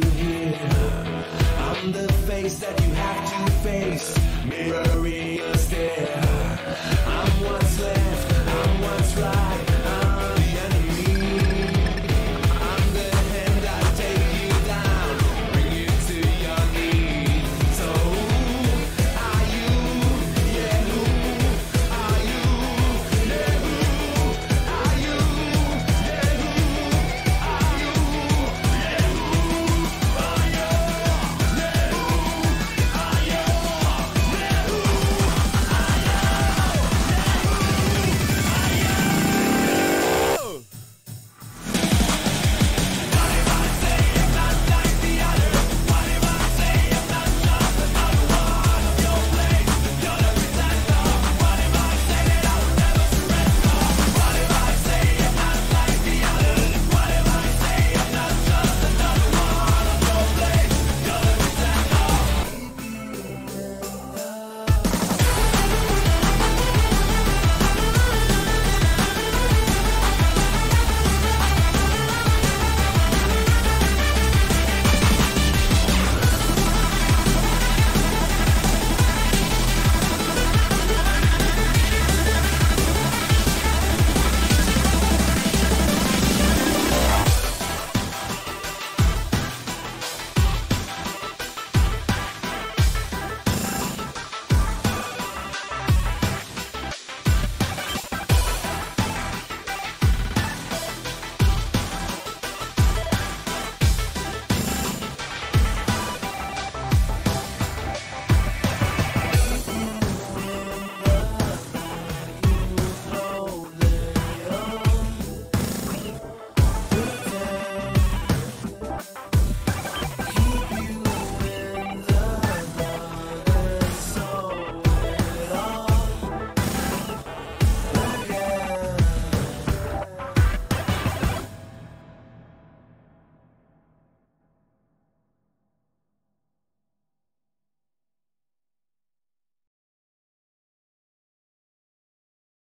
to hear. I'm the face that you have to face, mirroring your stare. I'm what's left, I'm what's right.